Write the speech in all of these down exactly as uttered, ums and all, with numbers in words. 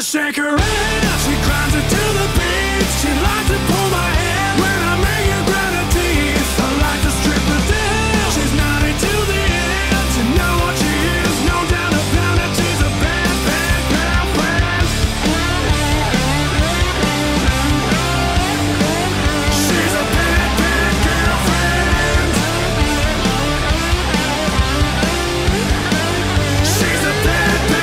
to shake her ass. She climbs into the beach. She likes to pull my hair when I'm making grind her teeth. I like to strip her down. She's naughty to the end. You know what she is, no doubt about it. She's a bad, bad, bad, bad. She's a bad, bad girlfriend. She's a bad, bad.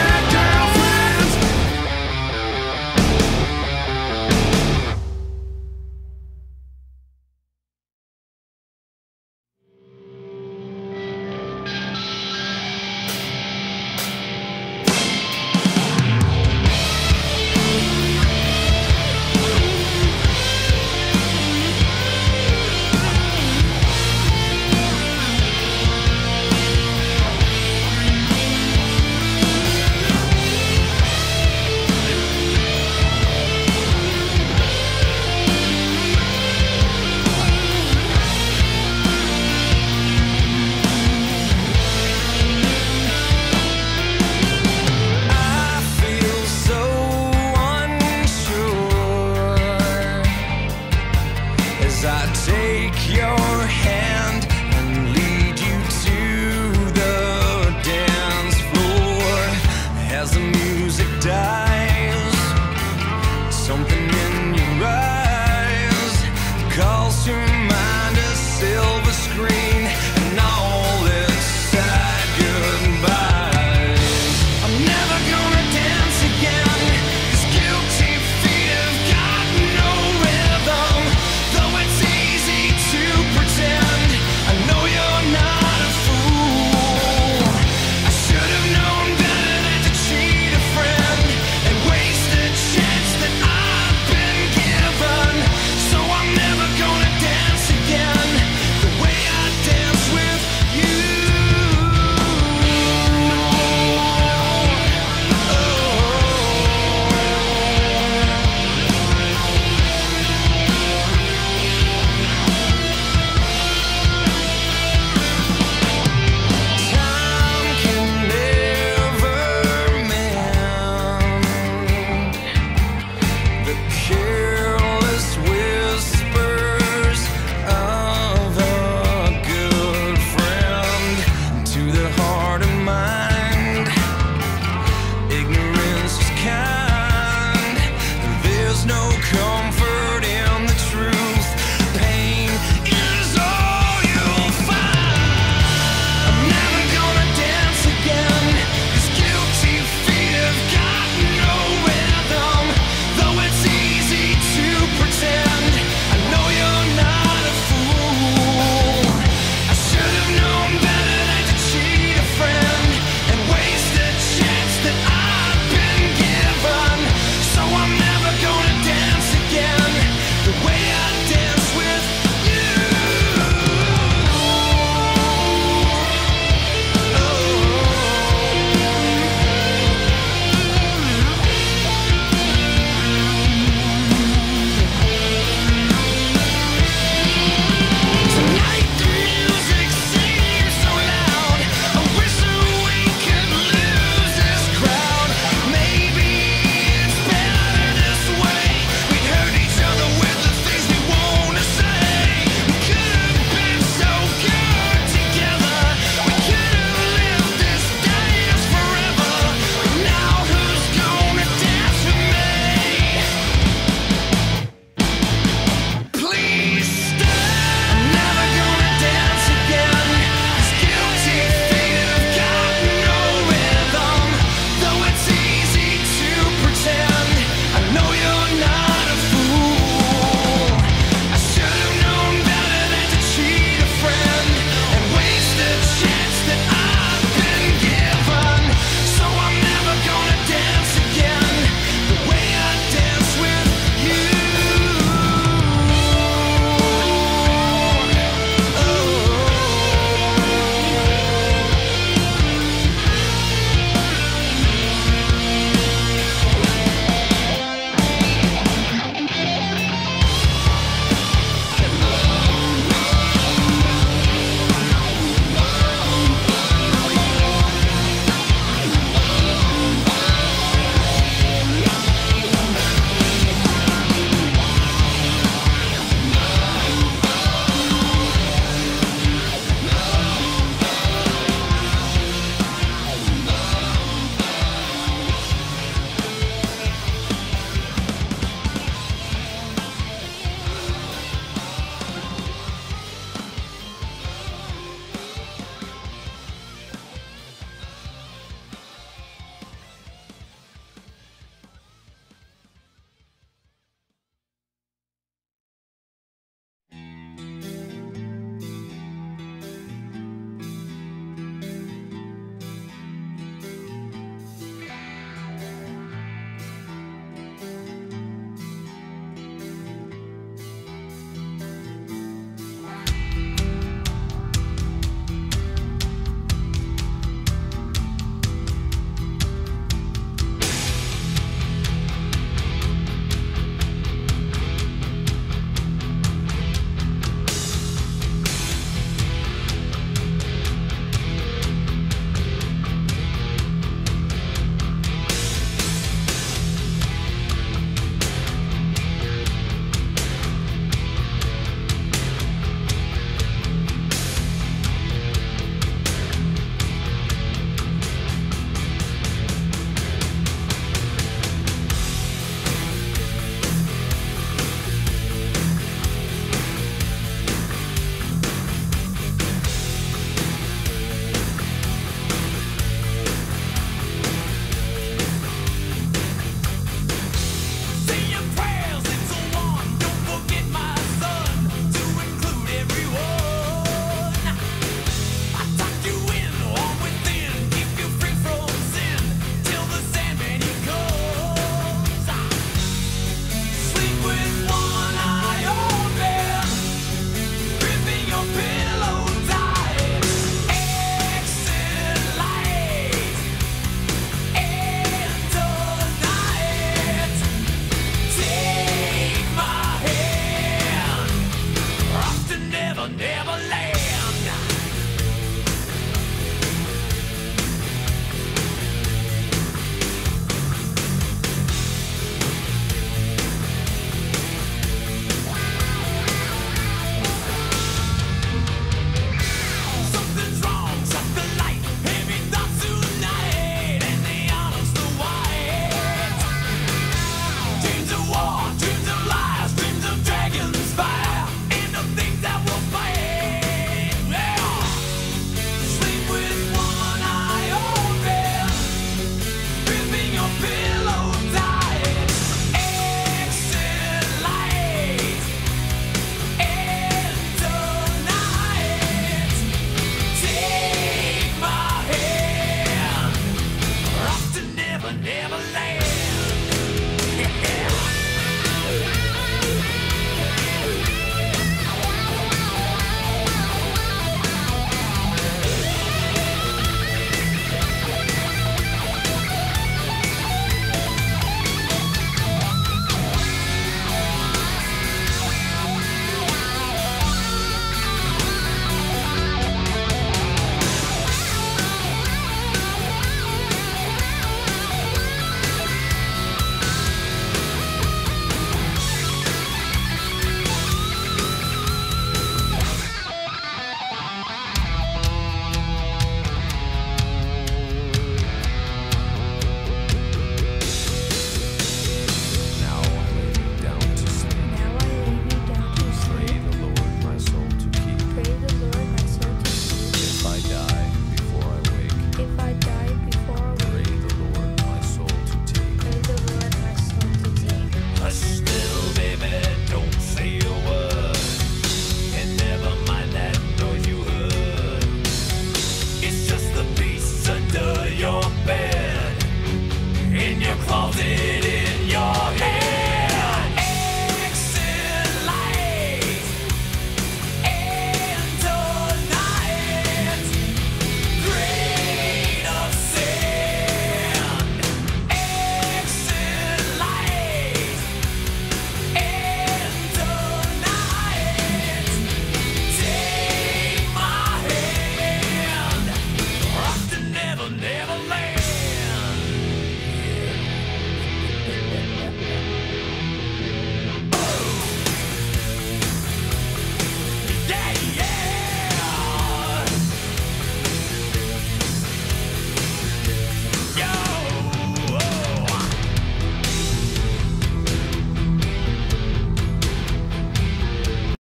never land.